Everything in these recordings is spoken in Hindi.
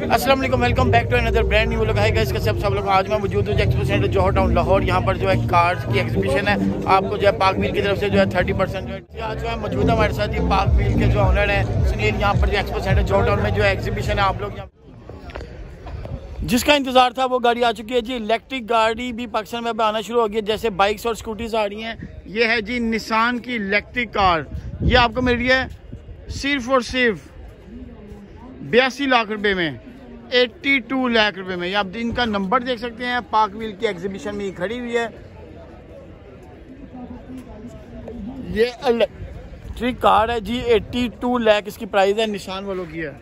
अस्सलाम वालेकुम, welcome back to another brand new look. Hi guys, कैसे सब लोग? आज मैं मौजूद हूँ expo centre Johar town Lahore. यहाँ पर जो है कार्स की एग्जीबिशन है। आपको जो है पाकवील की तरफ से जो है 30% जो है आज जो है मौजूद है हमारे साथ। ये पाकवील के जो ऑनर हैं सुनील, यहाँ पर जो एक्सपो सेंटर जौहर टाउन में जो एग्जीबिशन है, आप लोग जिसका इंतजार था वो गाड़ी आ चुकी है जी। इलेक्ट्रिक गाड़ी भी पाकिस्तान में अब आना शुरू हो गई है, जैसे बाइक्स और स्कूटीज आ रही हैं। ये है जी निसान की इलेक्ट्रिक कार। ये आपको मिल रही है सिर्फ और सिर्फ 82 लाख रुपए में, 82 लाख रुपए में। आप इनका नंबर देख सकते हैं, पाकवील की एग्जीबिशन में खड़ी हुई है। ये इलेक्ट्रिक कार है जी, 82 लाख इसकी प्राइस है, निशान वालों की है।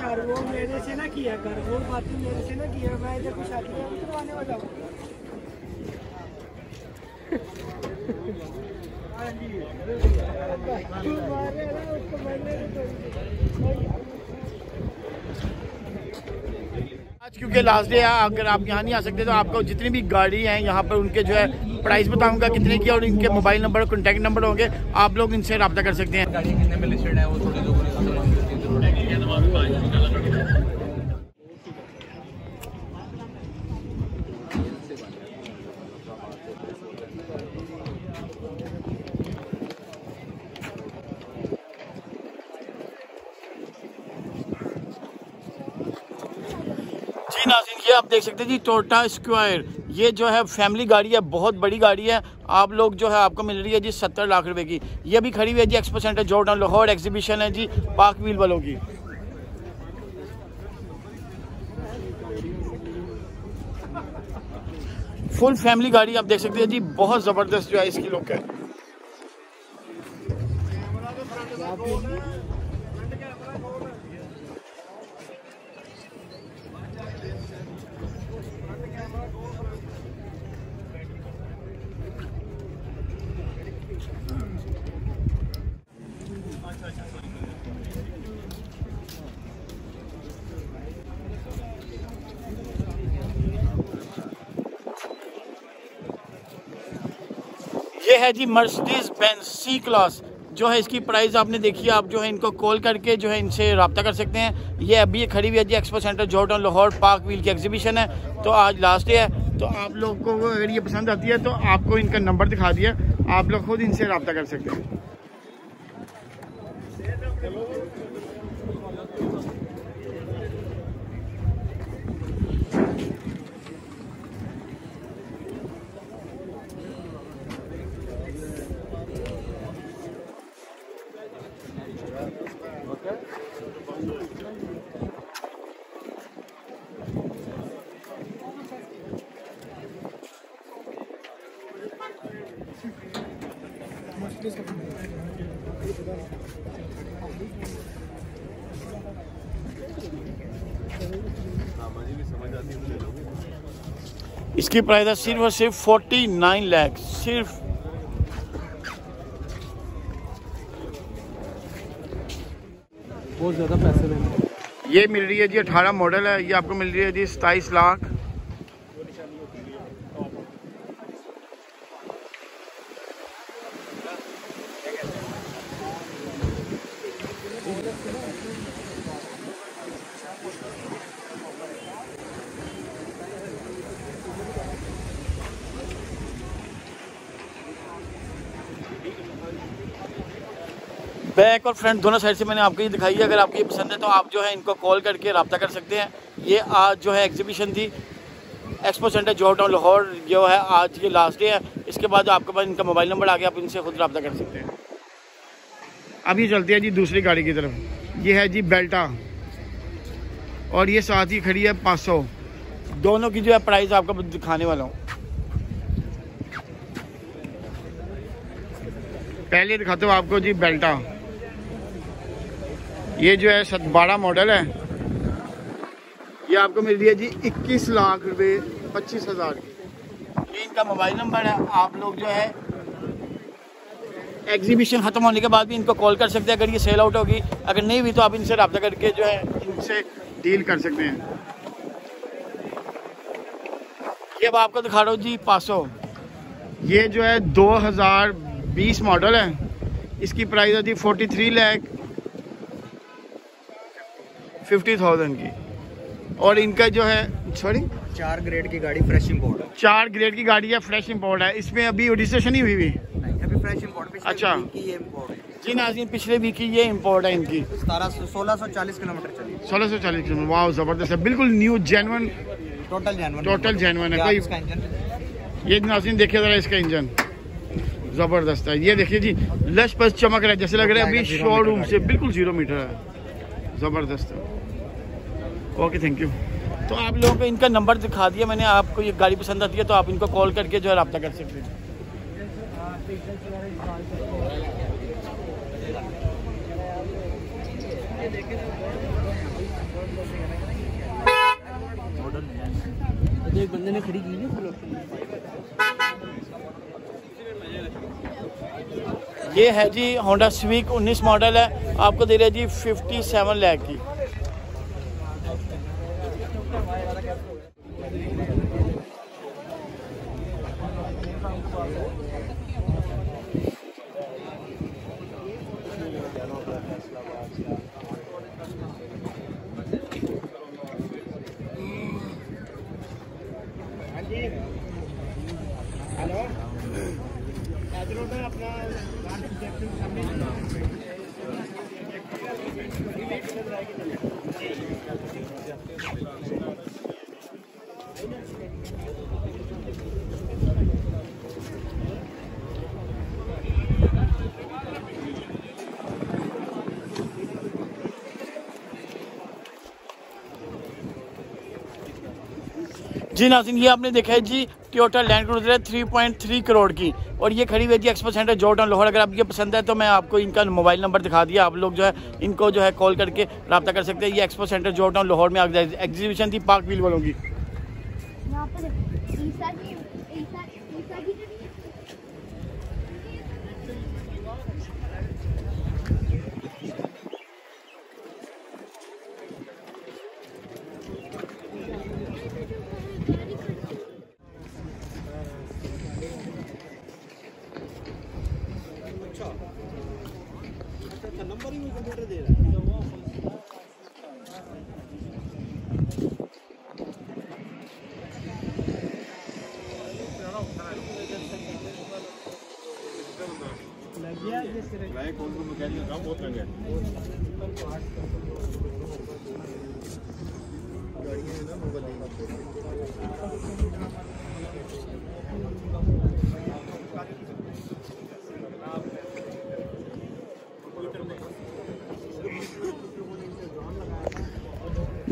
यार वो मेरे से ना किया कर, वो बातें मेरे से ना किया, मैं इधर कुछ आती है करवाने वाला हूँ। आज क्योंकि लास्ट डे है, अगर आप यहाँ नहीं आ सकते तो आपको जितनी भी गाड़ी है यहाँ पर उनके जो है प्राइस बताऊंगा कितने की, और इनके मोबाइल नंबर और कॉन्टैक्ट नंबर होंगे, आप लोग इनसे रब्ता कर सकते हैं। गाड़ी कितने में लिस्टेड है वो थोड़े लोगों ने जी नाज़रीन, ये आप देख सकते हैं जी टोयोटा स्क्वायर। ये जो है फैमिली गाड़ी है, बहुत बड़ी गाड़ी है। आप लोग जो है आपको मिल रही है जी 70 लाख रुपए की। ये भी खड़ी हुई है जी expo centre Johar town Lahore, exhibition है जी पाकवील वालों की। फुल फैमिली गाड़ी आप देख सकते हैं जी, बहुत ज़बरदस्त जो है इसकी लुक है। ये है जी मर्सिडीज बेंज सी क्लास जो है, इसकी प्राइस आपने देखी है। आप जो है इनको कॉल करके जो है इनसे रब्ता कर सकते हैं। ये अभी खड़ी हुई है जी expo centre Johar town Lahore, PakWheels की एग्जीबिशन है। तो आज लास्ट डे है, तो आप लोग को अगर ये पसंद आती है तो आपको इनका नंबर दिखा दिया, आप लोग खुद इनसे रब्ता कर सकते हैं। इसकी प्राइस है सिर्फ और सिर्फ 49 लाख, सिर्फ। बहुत ज्यादा पैसे में ये मिल रही है जी 18 मॉडल है। ये आपको मिल रही है जी 27 लाख। बैक और फ्रंट दोनों साइड से मैंने आपको ये दिखाई है। अगर आपको ये पसंद है तो आप जो है इनको कॉल करके रब्ता कर सकते हैं। ये आज जो है एग्जीबिशन थी expo centre Johar town Lahore, जो है आज ये लास्ट डे है। इसके बाद आपके पास इनका मोबाइल नंबर आ गया, आप इनसे खुद रब्ता कर सकते हैं। अब ये चलती है जी दूसरी गाड़ी की तरफ। ये है जी बेल्टा और ये साथ ही खड़ी है 500। दोनों की जो है प्राइस आपको दिखाने वाला हूँ। पहले दिखाता हूँ आपको जी बेल्टा। ये जो है 2012 मॉडल है, ये आपको मिल रही है जी 21,25,000 की। ये इनका मोबाइल नंबर है, आप लोग जो है एग्जीबिशन ख़त्म होने के बाद भी इनको कॉल कर सकते हैं अगर ये सेल आउट होगी, अगर नहीं हुई तो आप इनसे रब्ता करके जो है इनसे डील कर सकते हैं। ये अब आपको दिखा रहा हूँ जी पासो, ये जो है 2020 मॉडल है, इसकी प्राइस है जी 43,50,000 की। और इनका जो है चार ग्रेड की गाड़ी फ्रेश इंपोर्ट है, 4 ग्रेड की गाड़ी है, फ्रेश इंपोर्ट है, इसमें अभी रजिस्ट्रेशन ही हुई अभी फ्रेश इंपोर्ट। अच्छा जी नाज़रीन, पिछले वीक की ये इंपोर्ट है इनकी। 1640 किलोमीटर चली, 1640 किलोमीटर, वाह ज़बरदस्त है, बिल्कुल न्यू जेन्युइन टोटल जेन्युइन है। ये नाज़रीन देखिए ज़रा इसका इंजन ज़बरदस्त है, ये देखिए जी लश पर चमक रहा है, जैसे लग रहा है अभी शोरूम से बिल्कुल 0 मीटर है, ज़बरदस्त है। Okay thank you. तो आप लोगों को इनका नंबर दिखा दिया मैंने, आपको ये गाड़ी पसंद आती है तो आप इनको कॉल करके जो है रब्ता कर सकते हैं। एक बंदे ने खरीदी है, ये है जी होंडा स्विफ्ट 19 मॉडल है, आपको दे रहा है जी 57 लाख की। जी नाज़रीन, ये आपने देखा है जी टोयोटा लैंड क्रूजर है 3.3 करोड़ की, और ये खड़ी हुई जी expo centre Johar town Lahore. अगर आप ये पसंद है तो मैं आपको इनका मोबाइल नंबर दिखा दिया, आप लोग जो है इनको जो है कॉल करके रब्ता कर सकते हैं। ये expo centre Johar town Lahore में एग्जीबिशन थी पाकव्हील वालों की।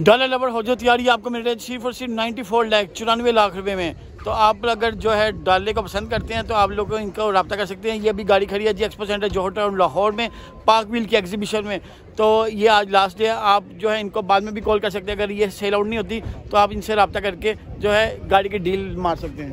डॉलर लवर हो जो तैयारी आपको मिल रही है सिर्फ और सिर्फ 94 लाख रुपए में। तो आप अगर जो है डालने को पसंद करते हैं तो आप लोग इनको रब्ता कर सकते हैं। ये अभी गाड़ी खड़ी है जी expo centre Johar town Lahore में पाकव्हील की एग्जीबिशन में। तो ये आज लास्ट डे है, आप जो है इनको बाद में भी कॉल कर सकते हैं, अगर ये सेल आउट नहीं होती तो आप इनसे रब्ता करके जो है गाड़ी की डील मार सकते हैं।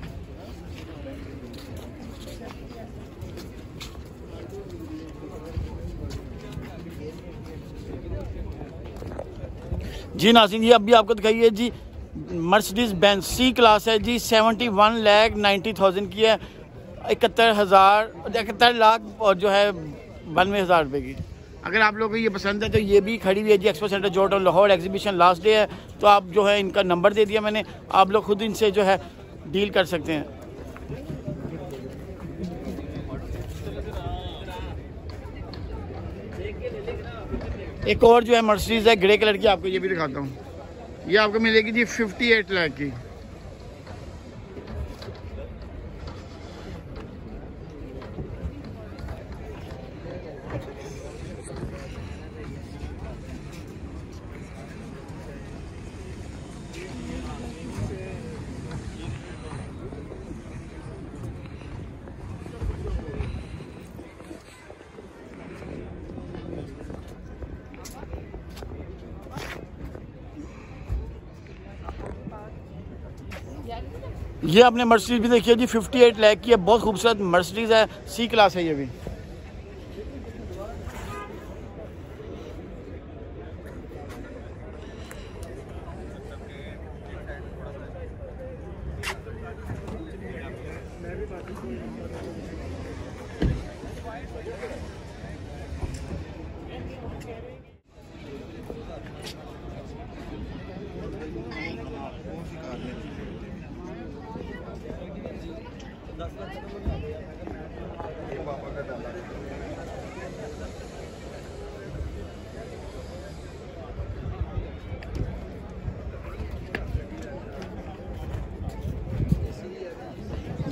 जी नाज़रीन, ये अभी आपको दिखाइए जी मर्सिडीज बेंज सी क्लास है जी 71,90,000 की है, 71,00,000 और जो है 92,000 रुपये की। अगर आप लोगों को ये पसंद है तो ये भी खड़ी हुई है जी expo centre Johar town Lahore. Exhibition last day है तो आप जो है इनका नंबर दे दिया मैंने, आप लोग खुद इनसे जो है डील कर सकते हैं। एक और जो है मर्सिडीज़ है ग्रे कलर की, आपको ये भी दिखाता हूँ। ये आपको मिलेगी जी 58 लाख की। ये आपने मर्सिडीज भी देखी है जी 58 लाख की है, बहुत खूबसूरत मर्सिडीज है, सी क्लास है ये भी।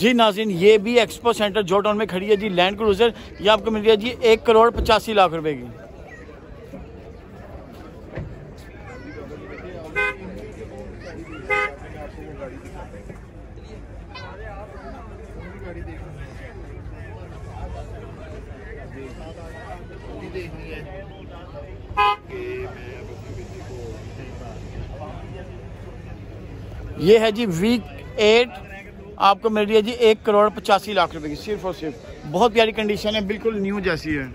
जी नाज़रीन ये भी एक्सपो सेंटर जोहर टाउन में खड़ी है जी लैंड क्रूजर। ये आपको मिल रही है जी 1,85,00,000 रुपए की। ये है जी वीक 8, आपको मिल रही है जी 1,85,00,000 रुपए की सिर्फ और सिर्फ। बहुत प्यारी कंडीशन है, बिल्कुल न्यू जैसी है।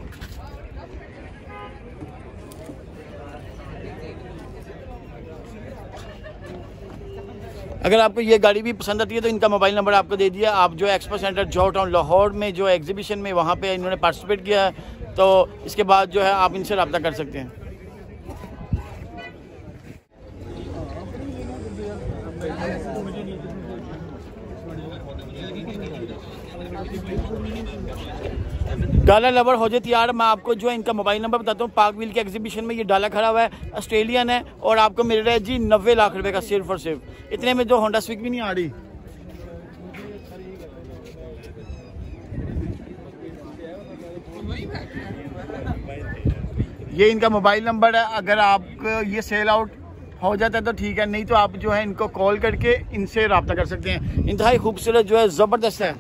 अगर आपको ये गाड़ी भी पसंद आती है तो इनका मोबाइल नंबर आपको दे दिया। आप जो expo centre Johar town Lahore में जो एग्जीबिशन में वहाँ पे इन्होंने पार्टिसिपेट किया है, तो इसके बाद जो है आप इनसे रब्ता कर सकते हैं। डाला लवर हो जाती यार, मैं आपको जो है इनका मोबाइल नंबर बताता हूँ। पाकव्हील के एग्जीबिशन में ये डाला खड़ा हुआ है, ऑस्ट्रेलियन है और आपको मिल रहा है जी 90 लाख रुपए का सिर्फ और सिर्फ। इतने में जो होंडा स्विफ्ट भी नहीं आ रही। ये इनका मोबाइल नंबर है, अगर आपको ये सेल आउट हो जाता है तो ठीक है, नहीं तो आप जो है इनको कॉल करके इनसे रब्ता कर सकते हैं। इंतहाई खूबसूरत जो है, ज़बरदस्त है।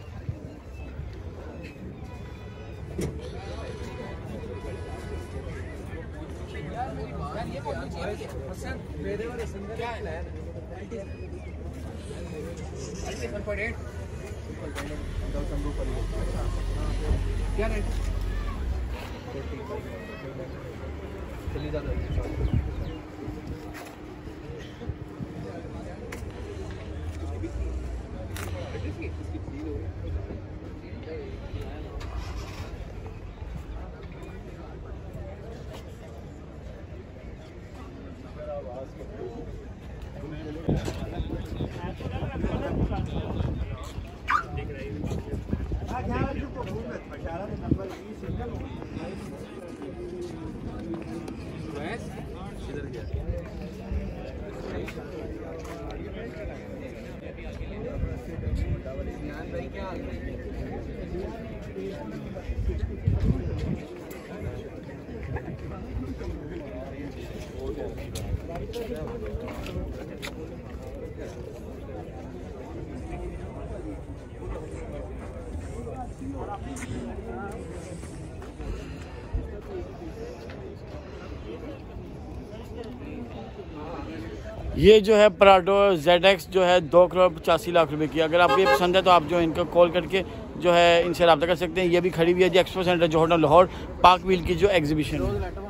ये जो है प्राडो ZX जो है 2,85,00,000 रुपए की। अगर आपको ये पसंद है तो आप जो है इनको कॉल करके जो है इनसे रब्ता कर सकते हैं। ये भी खड़ी हुई है जी expo centre Johar town Lahore PakWheels की जो एग्जीबिशन है।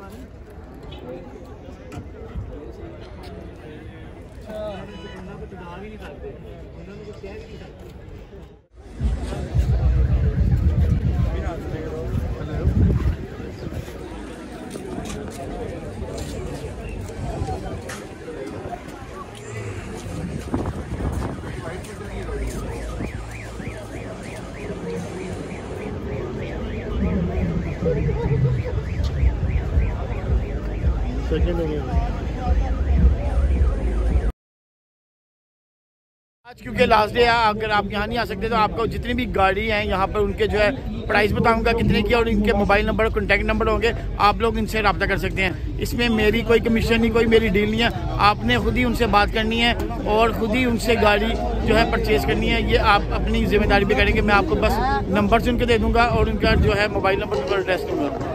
आज क्योंकि लास्ट डे है, अगर आप यहाँ नहीं आ सकते तो आपको जितनी भी गाड़ी हैं यहाँ पर उनके जो है प्राइस बताऊंगा कितने की, और इनके मोबाइल नंबर और कॉन्टैक्ट नंबर होंगे, आप लोग इनसे रब्ता कर सकते हैं। इसमें मेरी कोई कमीशन नहीं, कोई मेरी डील नहीं है, आपने खुद ही उनसे बात करनी है और खुद ही उनसे गाड़ी जो है परचेज़ करनी है। ये आप अपनी जिम्मेदारी भी करेंगे, मैं आपको बस नंबर से उनके दे दूँगा और उनका जो है मोबाइल नंबर एड्रेस दूँगा।